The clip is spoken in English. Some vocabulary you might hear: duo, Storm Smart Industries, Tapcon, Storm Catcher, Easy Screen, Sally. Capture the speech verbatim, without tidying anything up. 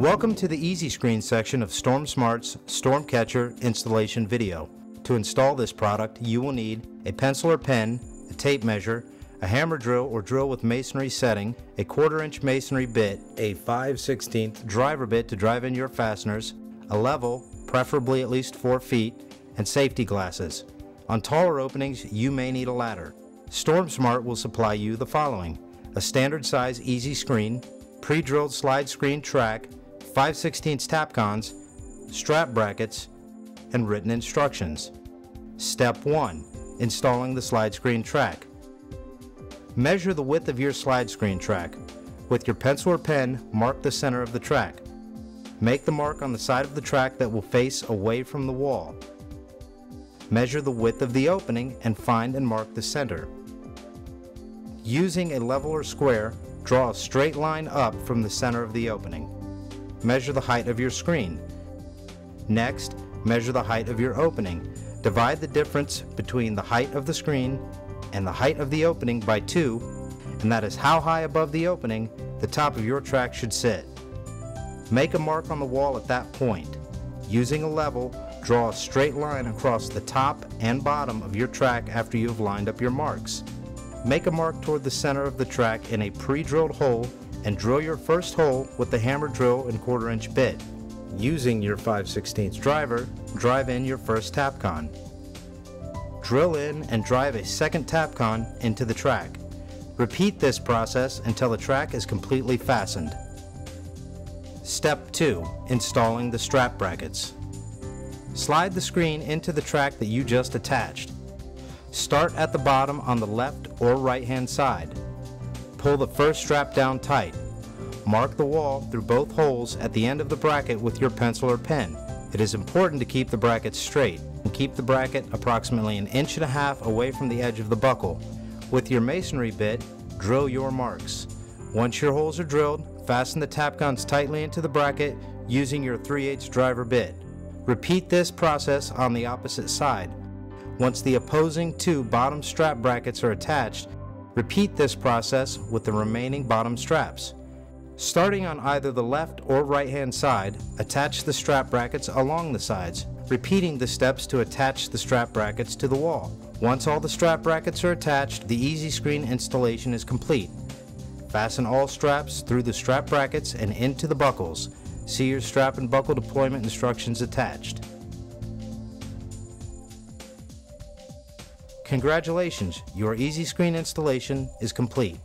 Welcome to the Easy Screen section of Storm Smart's Storm Catcher installation video. To install this product, you will need a pencil or pen, a tape measure, a hammer drill or drill with masonry setting, a quarter inch masonry bit, a five sixteenths driver bit to drive in your fasteners, a level, preferably at least four feet, and safety glasses. On taller openings, you may need a ladder. Storm Smart will supply you the following: a standard size Easy Screen, pre-drilled slide screen track, five sixteenths tapcons, strap brackets, and written instructions. Step one. Installing the slide screen track. Measure the width of your slide screen track. With your pencil or pen, mark the center of the track. Make the mark on the side of the track that will face away from the wall. Measure the width of the opening and find and mark the center. Using a level or square, draw a straight line up from the center of the opening. Measure the height of your screen. Next, measure the height of your opening. Divide the difference between the height of the screen and the height of the opening by two, and that is how high above the opening the top of your track should sit. Make a mark on the wall at that point. Using a level, draw a straight line across the top and bottom of your track after you have lined up your marks. Make a mark toward the center of the track in a pre-drilled hole and drill your first hole with the hammer drill and quarter inch bit. Using your five sixteenths driver, drive in your first tapcon. Drill in and drive a second tapcon into the track. Repeat this process until the track is completely fastened. Step two. Installing the strap brackets. Slide the screen into the track that you just attached. Start at the bottom on the left or right hand side. Pull the first strap down tight. Mark the wall through both holes at the end of the bracket with your pencil or pen. It is important to keep the brackets straight and keep the bracket approximately an inch and a half away from the edge of the buckle. With your masonry bit, drill your marks. Once your holes are drilled, fasten the tapcons tightly into the bracket using your three eighths driver bit. Repeat this process on the opposite side. Once the opposing two bottom strap brackets are attached, repeat this process with the remaining bottom straps. Starting on either the left or right hand side, attach the strap brackets along the sides, repeating the steps to attach the strap brackets to the wall. Once all the strap brackets are attached, the Easy Screen installation is complete. Fasten all straps through the strap brackets and into the buckles. See your strap and buckle deployment instructions attached. Congratulations, your Easy Screen installation is complete.